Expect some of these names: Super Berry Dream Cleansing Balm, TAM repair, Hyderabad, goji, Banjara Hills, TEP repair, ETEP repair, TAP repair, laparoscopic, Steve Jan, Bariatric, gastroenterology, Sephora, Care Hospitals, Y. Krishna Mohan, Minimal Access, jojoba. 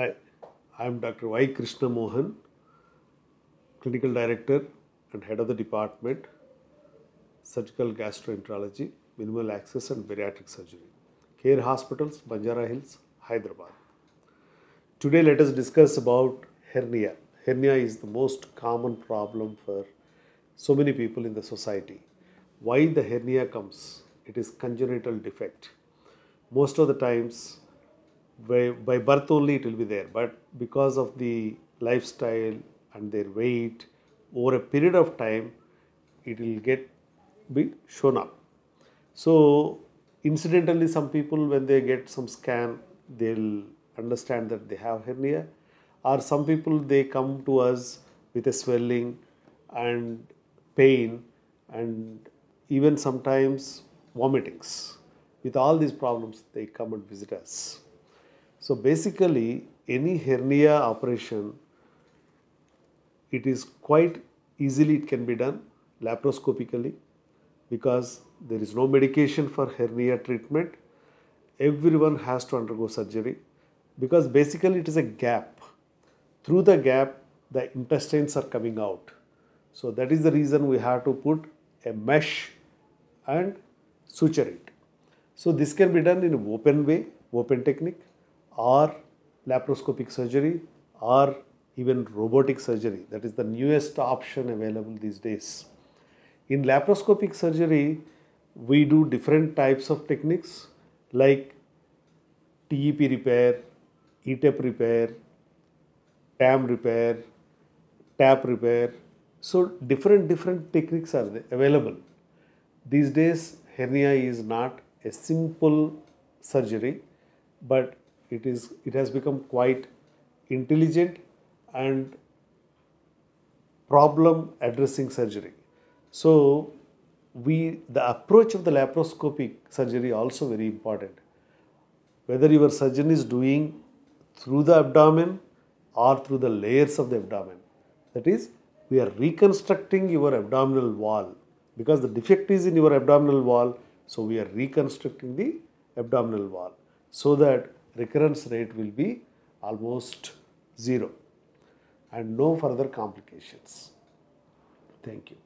Hi, I am Dr. Y. Krishna Mohan, Clinical Director and Head of the Department, Surgical Gastroenterology, Minimal Access and Bariatric Surgery, Care Hospitals, Banjara Hills, Hyderabad. Today let us discuss about hernia. Hernia is the most common problem for so many people in the society. Why the hernia comes? It is congenital defect. Most of the times, by birth only it will be there, but because of the lifestyle and their weight, over a period of time it will be shown up. So incidentally, some people, when they get some scan, they'll understand that they have hernia, or some people, they come to us with a swelling and pain and even sometimes vomitings. With all these problems, they come and visit us. So basically, any hernia operation, it is quite easily it can be done laparoscopically, because there is no medication for hernia treatment. Everyone has to undergo surgery, because basically it is a gap. Through the gap, the intestines are coming out. So that is the reason we have to put a mesh and suture it. So this can be done in an open way, open technique, or laparoscopic surgery, or even robotic surgery. That is the newest option available these days. In laparoscopic surgery, we do different types of techniques like TEP repair, ETEP repair, TAM repair, TAP repair. So different techniques are available. These days, hernia is not a simple surgery, but it has become quite intelligent and problem addressing surgery. So the approach of the laparoscopic surgery also very important. Whether your surgeon is doing through the abdomen or through the layers of the abdomen, that is, we are reconstructing your abdominal wall, because the defect is in your abdominal wall. So we are reconstructing the abdominal wall so that recurrence rate will be almost zero and no further complications. Thank you.